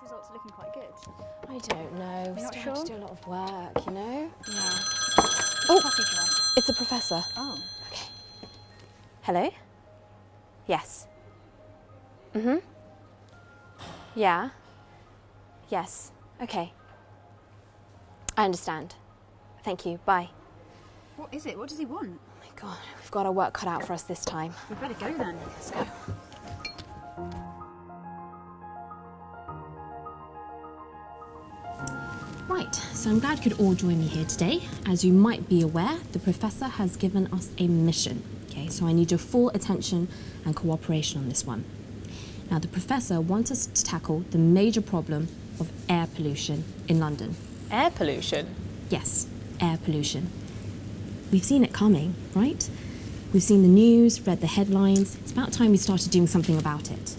test results are looking quite good. I don't know. You're not sure? Have to do a lot of work, you know? Yeah. Oh, it's the professor. Oh. Okay. Hello? Yes. Mm-hmm. Yeah. Yes. Okay. I understand. Thank you. Bye. What is it? What does he want? Oh my God, we've got our work cut out for us this time. We better go then. Let's go. Right, so I'm glad you could all join me here today. As you might be aware, the Professor has given us a mission. Okay, so I need your full attention and cooperation on this one. Now, the Professor wants us to tackle the major problem of air pollution in London. Air pollution? Yes, air pollution. We've seen it coming, right? We've seen the news, read the headlines. It's about time we started doing something about it.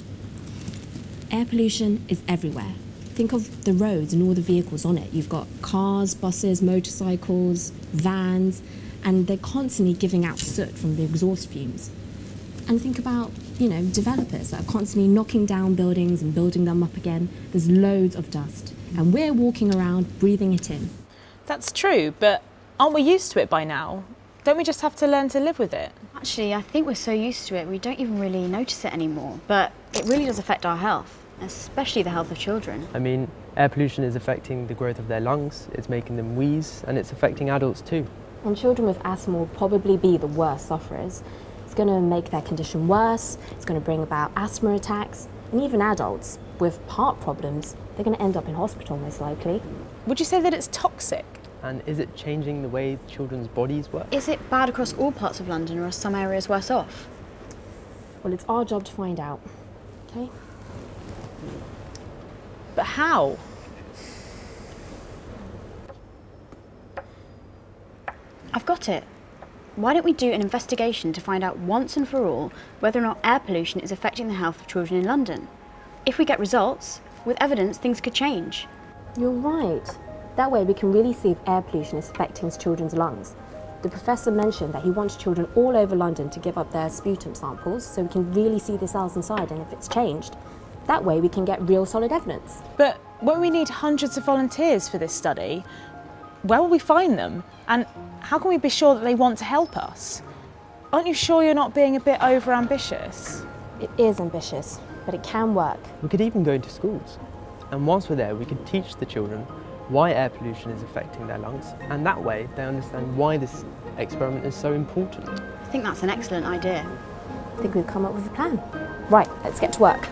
Air pollution is everywhere. Think of the roads and all the vehicles on it. You've got cars, buses, motorcycles, vans, and they're constantly giving out soot from the exhaust fumes. And think about, you know, developers that are constantly knocking down buildings and building them up again. There's loads of dust, and we're walking around breathing it in. That's true, but aren't we used to it by now? Don't we just have to learn to live with it? Actually, I think we're so used to it, we don't even really notice it anymore. But it really does affect our health, especially the health of children. I mean, air pollution is affecting the growth of their lungs, it's making them wheeze, and it's affecting adults too. And children with asthma will probably be the worst sufferers. It's going to make their condition worse, it's going to bring about asthma attacks, and even adults with heart problems, they're going to end up in hospital most likely. Would you say that it's toxic? And is it changing the way children's bodies work? Is it bad across all parts of London, or are some areas worse off? Well, it's our job to find out, okay? But how? I've got it. Why don't we do an investigation to find out once and for all whether or not air pollution is affecting the health of children in London? If we get results, with evidence, things could change. You're right. That way we can really see if air pollution is affecting children's lungs. The Professor mentioned that he wants children all over London to give up their sputum samples so we can really see the cells inside and if it's changed. That way we can get real solid evidence. But when we need hundreds of volunteers for this study, where will we find them? And how can we be sure that they want to help us? Aren't you sure you're not being a bit over-ambitious? It is ambitious, but it can work. We could even go into schools. And once we're there, we could teach the children why air pollution is affecting their lungs, and that way they understand why this experiment is so important. I think that's an excellent idea. I think we've come up with a plan. Right, let's get to work.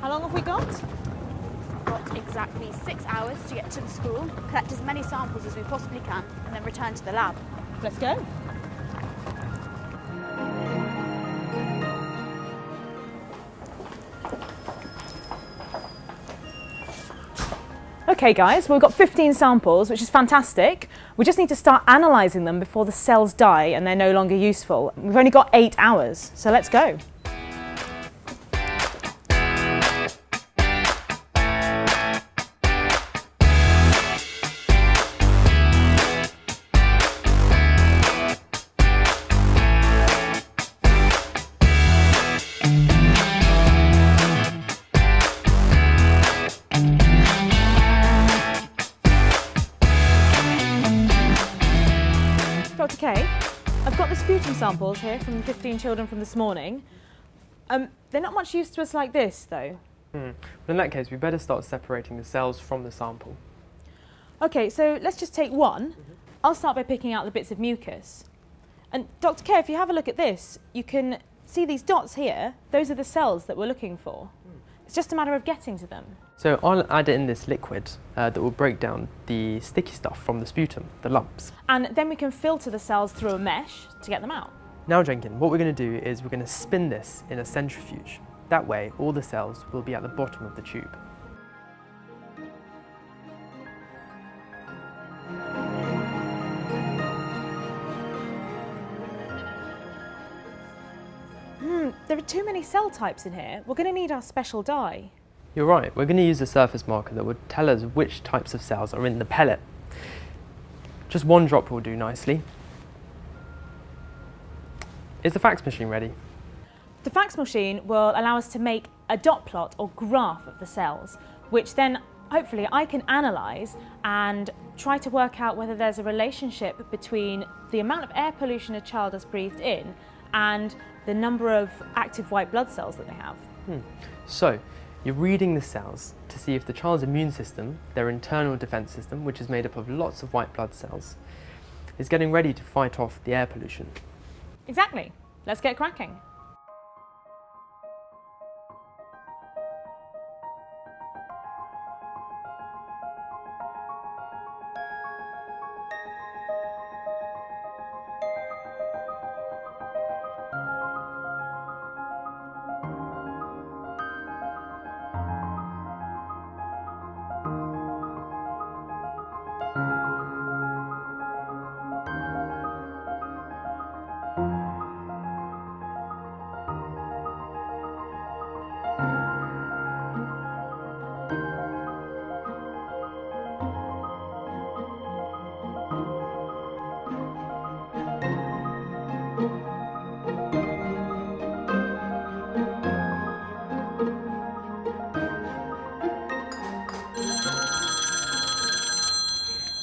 How long have we got? We've got exactly 6 hours to get to the school, collect as many samples as we possibly can, and then return to the lab. Let's go. Okay guys, well, we've got 15 samples, which is fantastic. We just need to start analysing them before the cells die and they're no longer useful. We've only got 8 hours, so let's go. Okay, I've got the sputum samples here from 15 children from this morning. They're not much use to us like this, though. Well, in that case, we better start separating the cells from the sample. Okay, so let's just take one. I'll start by picking out the bits of mucus. And Dr. Kerr, if you have a look at this, you can see these dots here. Those are the cells that we're looking for. It's just a matter of getting to them. So I'll add in this liquid that will break down the sticky stuff from the sputum, the lumps. And then we can filter the cells through a mesh to get them out. Now Jenkin, what we're going to do is we're going to spin this in a centrifuge. That way all the cells will be at the bottom of the tube. There are too many cell types in here. We're going to need our special dye. You're right. We're going to use a surface marker that would tell us which types of cells are in the pellet. Just one drop will do nicely. Is the fax machine ready? The fax machine will allow us to make a dot plot or graph of the cells, which then hopefully I can analyse and try to work out whether there's a relationship between the amount of air pollution a child has breathed in and the number of active white blood cells that they have. So, you're reading the cells to see if the child's immune system, their internal defence system, which is made up of lots of white blood cells, is getting ready to fight off the air pollution. Exactly. Let's get cracking.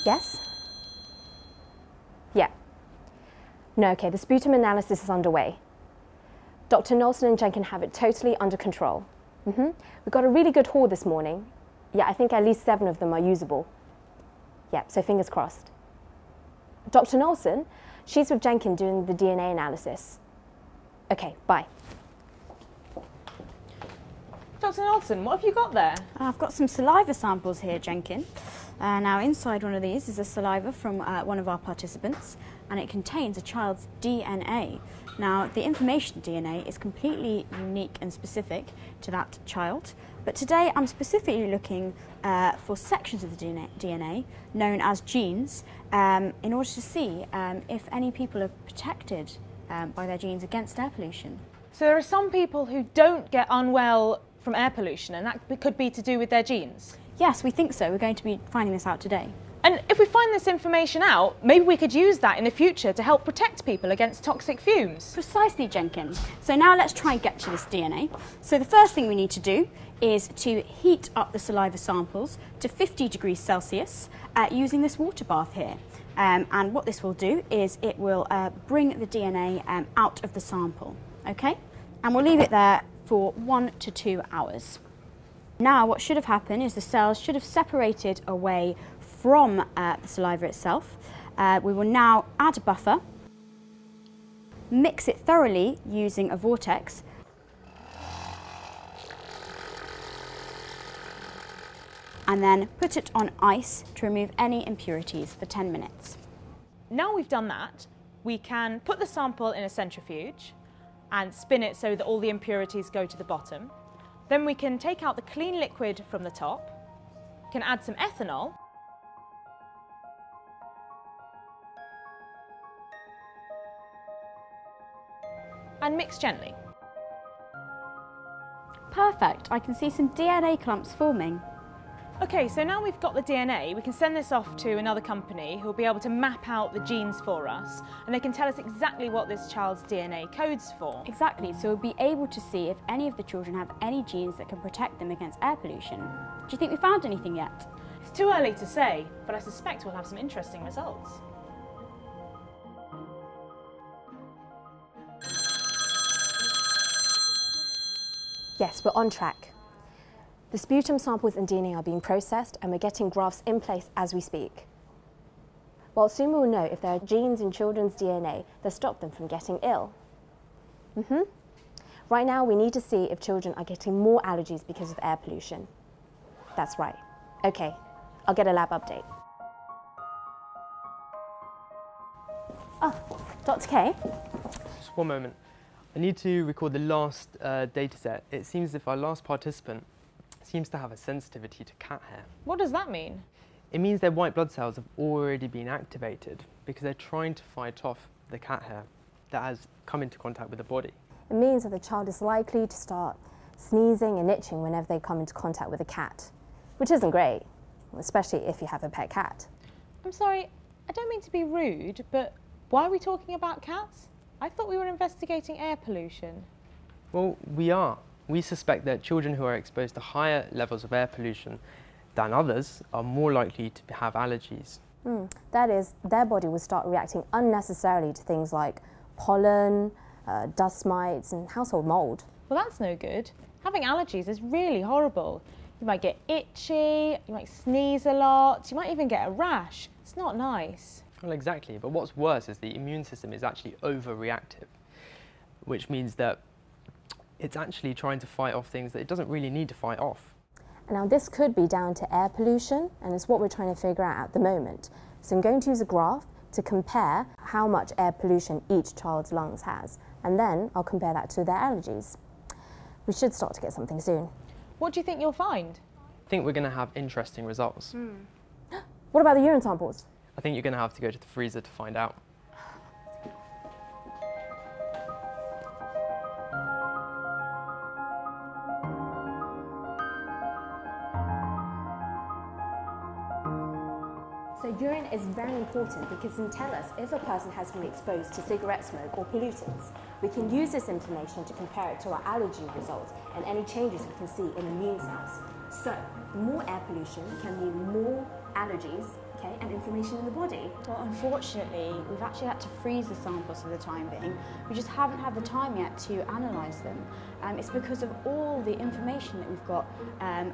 Yes? Yeah. No, okay, the sputum analysis is underway. Dr. Knowlson and Jenkin have it totally under control. We got a really good haul this morning. Yeah, I think at least 7 of them are usable. Yeah, so fingers crossed. Dr. Knowlson, she's with Jenkin doing the DNA analysis. Okay, bye. Dr. Knowlson, what have you got there? I've got some saliva samples here, Jenkin. Now, inside one of these is the saliva from one of our participants, and it contains a child's DNA. Now, the information DNA is completely unique and specific to that child, but today I'm specifically looking for sections of the DNA known as genes in order to see if any people are protected by their genes against air pollution. So there are some people who don't get unwell from air pollution, and that could be to do with their genes? Yes, we think so. We're going to be finding this out today. And if we find this information out, maybe we could use that in the future to help protect people against toxic fumes. Precisely, Jenkin. So now let's try and get to this DNA. So the first thing we need to do is to heat up the saliva samples to 50 degrees Celsius using this water bath here. And what this will do is it will bring the DNA out of the sample. Okay? And we'll leave it there for 1 to 2 hours. Now, what should have happened is the cells should have separated away from the saliva itself. We will now add a buffer, mix it thoroughly using a vortex, and then put it on ice to remove any impurities for 10 minutes. Now we've done that, we can put the sample in a centrifuge and spin it so that all the impurities go to the bottom. Then we can take out the clean liquid from the top, can add some ethanol, and mix gently. Perfect, I can see some DNA clumps forming. Okay, so now we've got the DNA, we can send this off to another company who'll be able to map out the genes for us, and they can tell us exactly what this child's DNA codes for. Exactly, so we'll be able to see if any of the children have any genes that can protect them against air pollution. Do you think we found anything yet? It's too early to say, but I suspect we'll have some interesting results. Yes, we're on track. The sputum samples and DNA are being processed, and we're getting graphs in place as we speak. Well, soon we'll know if there are genes in children's DNA that stop them from getting ill. Right now, we need to see if children are getting more allergies because of air pollution. That's right. Okay, I'll get a lab update. Oh, Dr. K. Just one moment. I need to record the last data set. It seems if our last participant seems to have a sensitivity to cat hair. What does that mean? It means their white blood cells have already been activated because they're trying to fight off the cat hair that has come into contact with the body. It means that the child is likely to start sneezing and itching whenever they come into contact with a cat, which isn't great, especially if you have a pet cat. I'm sorry, I don't mean to be rude, but why are we talking about cats? I thought we were investigating air pollution. Well, we are. We suspect that children who are exposed to higher levels of air pollution than others are more likely to have allergies. That is, their body will start reacting unnecessarily to things like pollen, dust mites and household mould. Well, that's no good. Having allergies is really horrible. You might get itchy, you might sneeze a lot, you might even get a rash. It's not nice. Well, exactly. But what's worse is the immune system is actually overreactive, which means that it's actually trying to fight off things that it doesn't really need to fight off. Now, this could be down to air pollution, and it's what we're trying to figure out at the moment. So I'm going to use a graph to compare how much air pollution each child's lungs has, and then I'll compare that to their allergies. We should start to get something soon. What do you think you'll find? I think we're going to have interesting results. What about the urine samples? I think you're going to have to go to the freezer to find out. So urine is very important because it can tell us if a person has been exposed to cigarette smoke or pollutants. We can use this information to compare it to our allergy results and any changes we can see in immune cells. So more air pollution can mean more allergies, okay, and inflammation in the body. Well, unfortunately, we've actually had to freeze the samples for the time being. We just haven't had the time yet to analyse them. It's because of all the information that we've got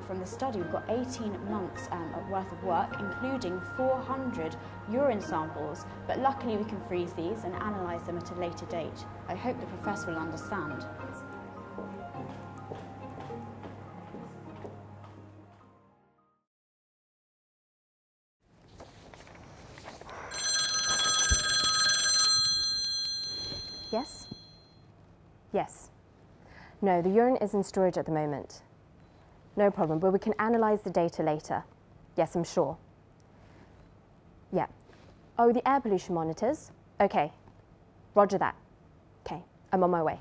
from the study. We've got 18 months worth of work, including 400 urine samples. But luckily, we can freeze these and analyse them at a later date. I hope the Professor will understand. Yes? Yes. No, the urine is in storage at the moment. No problem, but we can analyse the data later. Yes, I'm sure. Yeah. Oh, the air pollution monitors. Okay. Roger that. Okay, I'm on my way.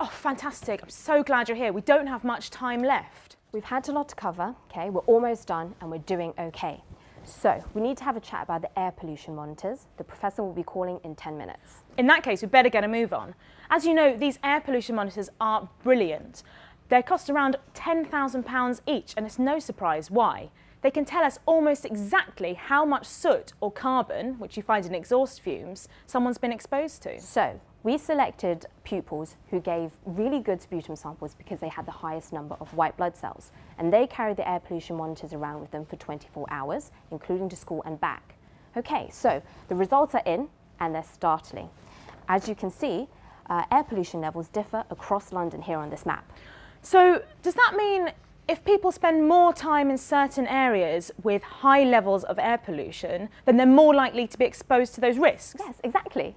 Oh, fantastic. I'm so glad you're here. We don't have much time left. We've had a lot to cover, okay? We're almost done and we're doing okay. So, we need to have a chat about the air pollution monitors. The Professor will be calling in 10 minutes. In that case, we'd better get a move on. As you know, these air pollution monitors are brilliant. They cost around £10,000 each, and it's no surprise why. They can tell us almost exactly how much soot or carbon, which you find in exhaust fumes, someone's been exposed to. So, we selected pupils who gave really good sputum samples because they had the highest number of white blood cells, and they carried the air pollution monitors around with them for 24 hours, including to school and back. Okay, so the results are in, and they're startling. As you can see, air pollution levels differ across London here on this map. So does that mean if people spend more time in certain areas with high levels of air pollution, then they're more likely to be exposed to those risks? Yes, exactly.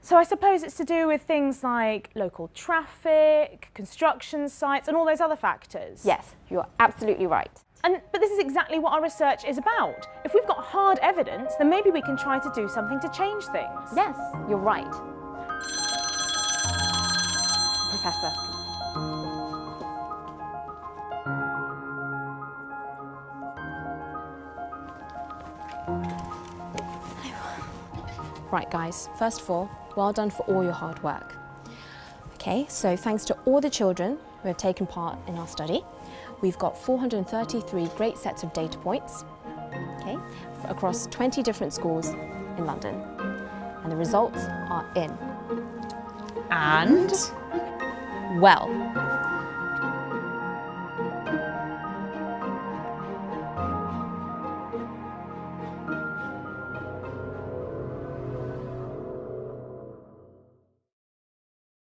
So I suppose it's to do with things like local traffic, construction sites and all those other factors. Yes, you're absolutely right. But this is exactly what our research is about. If we've got hard evidence, then maybe we can try to do something to change things. Yes, you're right. Professor. Right guys, first of all, well done for all your hard work. Okay, so thanks to all the children who have taken part in our study, we've got 433 great sets of data points, okay, across 20 different schools in London. And the results are in. And? Well.